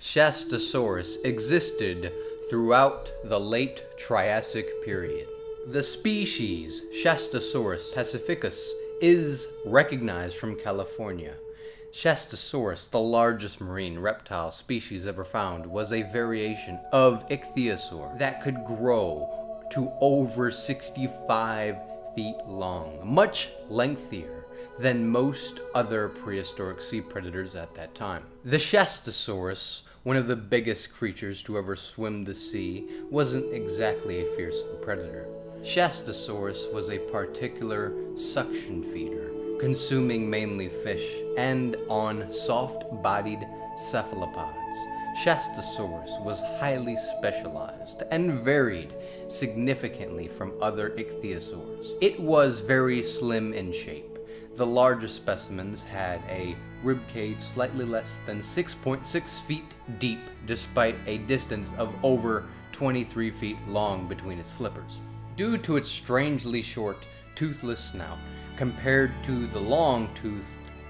Shastasaurus existed throughout the late Triassic period. The species Shastasaurus pacificus is recognized from California. Shastasaurus, the largest marine reptile species ever found, was a variation of ichthyosaur that could grow to over 65 feet long, much lengthier than most other prehistoric sea predators at that time. The Shastasaurus, one of the biggest creatures to ever swim the sea, wasn't exactly a fearsome predator. Shastasaurus was a particular suction feeder, consuming mainly fish and on soft-bodied cephalopods. Shastasaurus was highly specialized and varied significantly from other ichthyosaurs. It was very slim in shape. The largest specimens had a rib cage slightly less than 6.6 feet deep, despite a distance of over 23 feet long between its flippers. Due to its strangely short, toothless snout, compared to the long-toothed,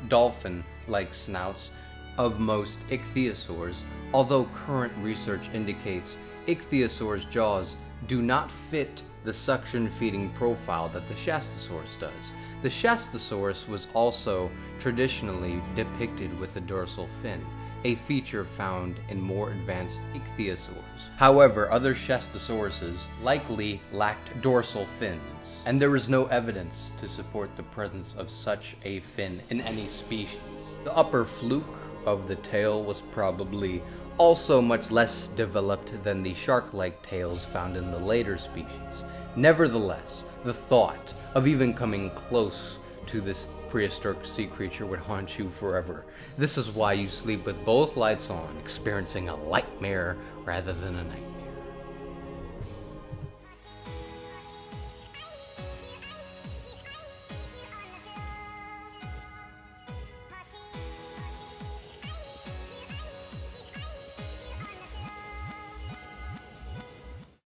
dolphin-like snouts of most ichthyosaurs, although current research indicates ichthyosaurs' jaws do not fit the suction-feeding profile that the Shastasaurus does. The Shastasaurus was also traditionally depicted with a dorsal fin, a feature found in more advanced ichthyosaurs. However, other Shastasauruses likely lacked dorsal fins, and there is no evidence to support the presence of such a fin in any species. The upper fluke of the tail was probably also much less developed than the shark-like tails found in the later species. Nevertheless, the thought of even coming close to this prehistoric sea creature would haunt you forever. This is why you sleep with both lights on, experiencing a lightmare rather than a nightmare.